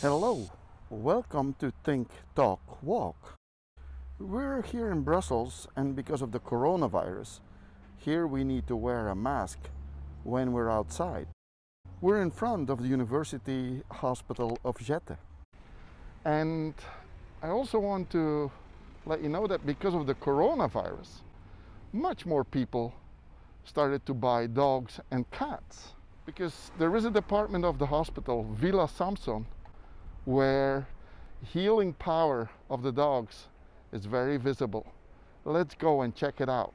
Hello, welcome to Think Talk Walk. We're here in Brussels, and because of the coronavirus, here we need to wear a mask when we're outside. We're in front of the University Hospital of Jette. And I also want to let you know that because of the coronavirus, much more people started to buy dogs and cats. Because there is a department of the hospital, Villa Samson, where healing power of the dogs is very visible. Let's go and check it out.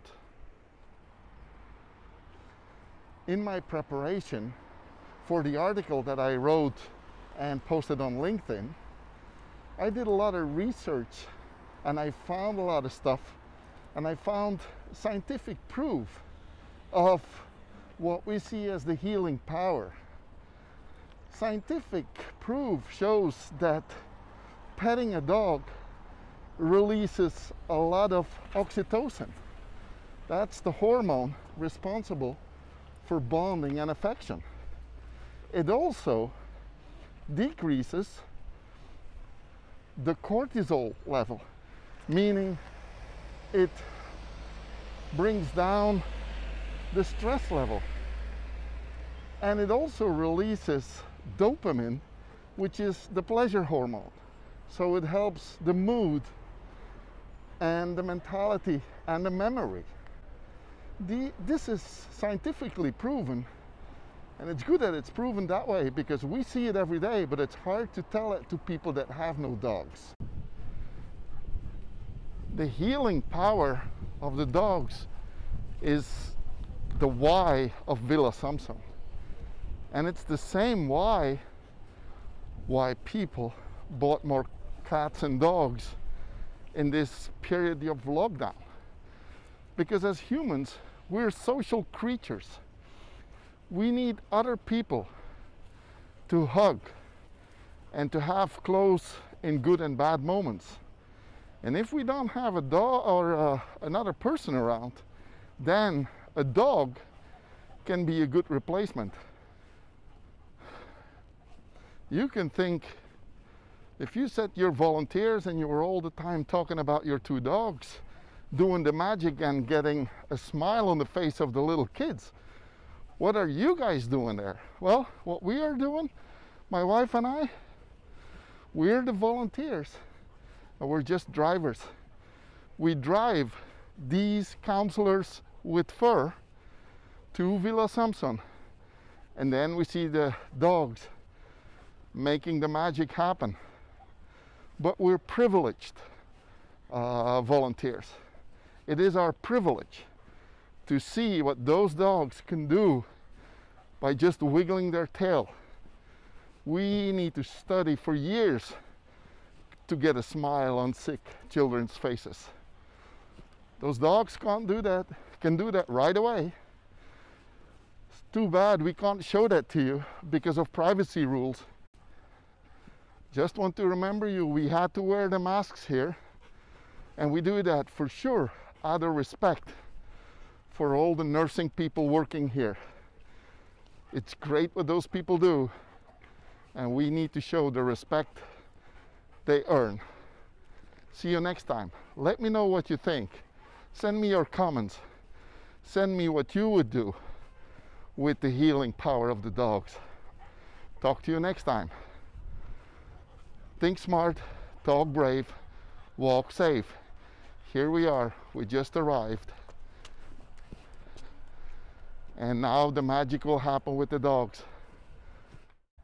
In my preparation for the article that I wrote and posted on LinkedIn, I did a lot of research and I found a lot of stuff, and I found scientific proof of what we see as the healing power. Scientific proof shows that petting a dog releases a lot of oxytocin. That's the hormone responsible for bonding and affection. It also decreases the cortisol level, meaning it brings down the stress level. And it also releases dopamine, which is the pleasure hormone. So it helps the mood and the mentality and the memory. This is scientifically proven, and it's good that it's proven that way because we see it every day, but it's hard to tell it to people that have no dogs. The healing power of the dogs is the why of Villa Samson. And it's the same why people bought more cats and dogs in this period of lockdown. Because as humans, we're social creatures. We need other people to hug and to have close in good and bad moments. And if we don't have a dog or another person around, then a dog can be a good replacement. You can think, if you set your volunteers and you were all the time talking about your two dogs, doing the magic and getting a smile on the face of the little kids, what are you guys doing there? Well, what we are doing, my wife and I, we're the volunteers, and we're just drivers. We drive these counselors with fur to Villa Samson, and then we see the dogs making the magic happen. But we're privileged volunteers. It is our privilege to see what those dogs can do by just wiggling their tail. We need to study for years to get a smile on sick children's faces. Those dogs can do that right away. It's too bad we can't show that to you because of privacy rules. Just want to remember you, we had to wear the masks here, and we do that for sure out of respect for all the nursing people working here. It's great what those people do, and we need to show the respect they earn. See you next time. Let me know what you think. Send me your comments. Send me what you would do with the healing power of the dogs. Talk to you next time. Think smart, talk brave, walk safe. Here we are, we just arrived. And now the magic will happen with the dogs.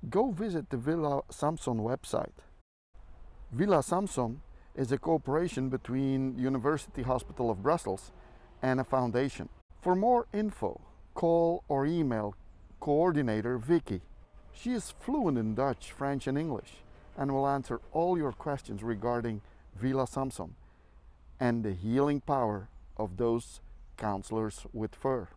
Go visit the Villa Samson website. Villa Samson is a cooperation between University Hospital of Brussels and a foundation. For more info, call or email coordinator Vicky. She is fluent in Dutch, French and English, and will answer all your questions regarding Villa Samson and the healing power of those counselors with fur.